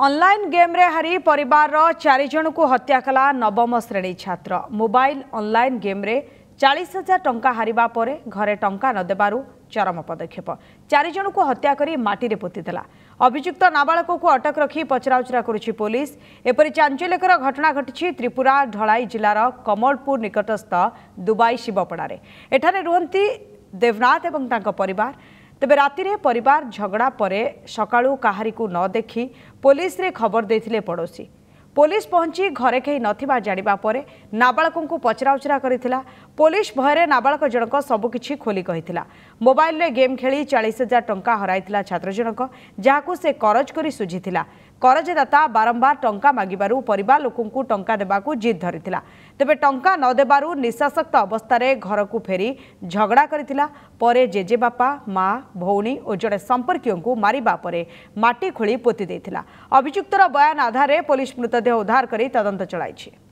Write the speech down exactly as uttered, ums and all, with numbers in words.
Online game रे हारी परिवार चारि जन को हत्या कला नवम श्रेणी छात्र। मोबाइल ऑनलाइन गेम रे चालीस हजार टंका हारिबा परे घरे टंका न देबारु चरम पदक्षेप। चारि जन को हत्या करी माटी रे पोतीदेला। अभियुक्त नाबालक को अटक रखी पचराउचरा करुछि पुलिस। एपरि चांचल्यकर घटना घटिछि त्रिपुरा ढलाई जिलार कमलपुर निकटस्थ दुबई शिवपड़ारे। एठाने रुहंती देवनाथ एवं तांका परिवार। तेबे राति रे परिवार झगड़ा परे सकाळू काहारी को न देखी पुलिस रे खबर देथिले पड़ोसी। पुलिस पहुंची घरे केही नथिबा जानिबा परे नाबालक को पचराउचरा करिथिला। पुलिस भयरे नाबालक जनक सबकिछि खोली कहिथिला। मोबाइल रे गेम खेली चालीस हजार टंका हराइथिला छात्र जनक, जाहाकू से करज करी सुझिथिला। करजदाता बारंबार टंका मागिबारू परिवार लोकंकू टंका देबाकू जिद धरिथिला। तेबे टंका न देबारू निशासक्त अवस्थारे घरकू फेरी झगड़ा करिथिला। परे जेजेबापा, मां, भौणी और जड़े संपर्कियोंकू मारिबा परे माटी खोली पोती देइथिला। अभियुक्तर बयान आधार रे पुलिस मृतदेह उद्धार करी तदंत चलाइछि।